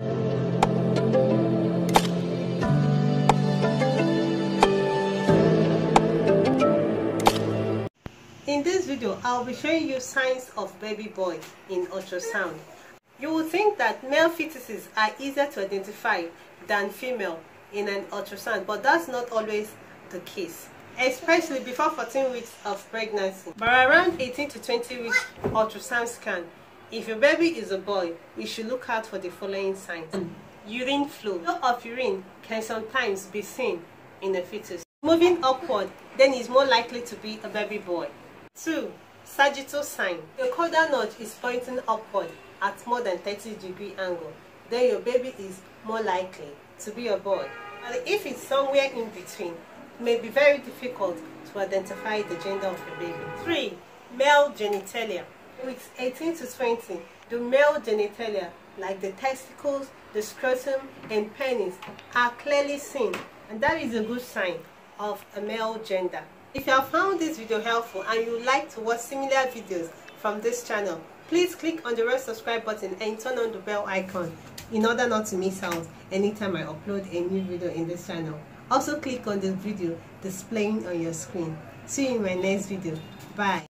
In this video, I'll be showing you signs of baby boy in ultrasound. You will think that male fetuses are easier to identify than female in an ultrasound, but that's not always the case, especially before 14 weeks of pregnancy. But around 18 to 20 weeks ultrasound scan, if your baby is a boy, we should look out for the following signs. Urine flow. Flow of urine can sometimes be seen in a fetus. Moving upward, then it's more likely to be a baby boy. 2. Sagittal sign. The caudal notch is pointing upward at more than 30-degree angle. Then your baby is more likely to be a boy. And if it's somewhere in between, it may be very difficult to identify the gender of your baby. 3. Male genitalia. Weeks 18 to 20, the male genitalia, like the testicles, the scrotum, and penis, are clearly seen, and that is a good sign of a male gender. If you have found this video helpful and you would like to watch similar videos from this channel, please click on the red subscribe button and turn on the bell icon in order not to miss out anytime I upload a new video in this channel. Also click on the video displaying on your screen. See you in my next video. Bye.